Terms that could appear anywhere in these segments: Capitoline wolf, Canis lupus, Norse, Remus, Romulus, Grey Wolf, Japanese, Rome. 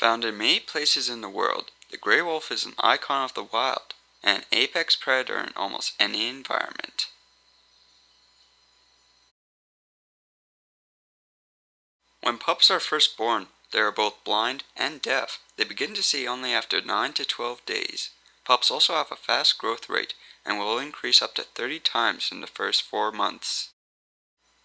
Found in many places in the world, the grey wolf is an icon of the wild and an apex predator in almost any environment. When pups are first born, they are both blind and deaf. They begin to see only after 9 to 12 days. Pups also have a fast growth rate and will increase up to 30 times in the first 4 months.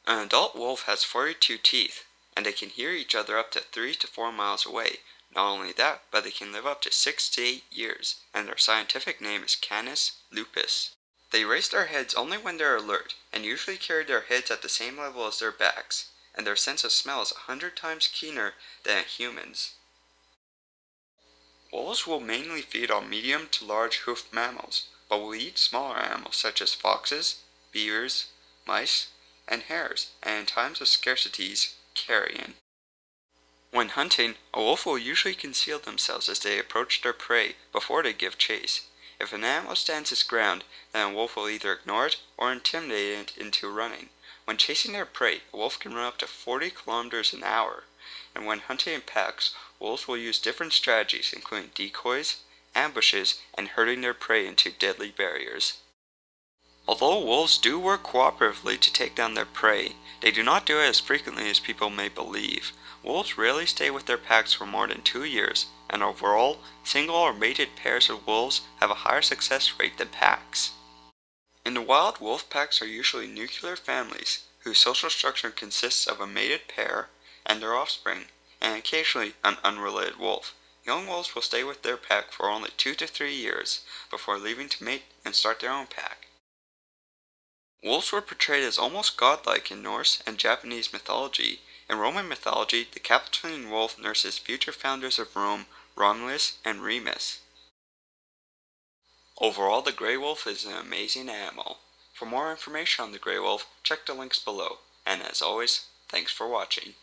An adult wolf has 42 teeth, and they can hear each other up to 3 to 4 miles away. Not only that, but they can live up to 6 to 8 years, and their scientific name is Canis lupus. They raise their heads only when they are alert, and usually carry their heads at the same level as their backs, and their sense of smell is 100 times keener than a human's. Wolves will mainly feed on medium to large hoofed mammals, but will eat smaller animals such as foxes, beavers, mice, and hares, and in times of scarcities, carrion. When hunting, a wolf will usually conceal themselves as they approach their prey before they give chase. If an animal stands its ground, then a wolf will either ignore it or intimidate it into running. When chasing their prey, a wolf can run up to 40 kilometers an hour, and when hunting in packs, wolves will use different strategies including decoys, ambushes, and herding their prey into deadly barriers. Although wolves do work cooperatively to take down their prey, they do not do it as frequently as people may believe. Wolves rarely stay with their packs for more than 2 years, and overall, single or mated pairs of wolves have a higher success rate than packs. In the wild, wolf packs are usually nuclear families whose social structure consists of a mated pair and their offspring, and occasionally an unrelated wolf. Young wolves will stay with their pack for only 2 to 3 years before leaving to mate and start their own pack. Wolves were portrayed as almost godlike in Norse and Japanese mythology. In Roman mythology, the Capitoline wolf nurses future founders of Rome, Romulus and Remus. Overall, the grey wolf is an amazing animal. For more information on the grey wolf, check the links below. And as always, thanks for watching.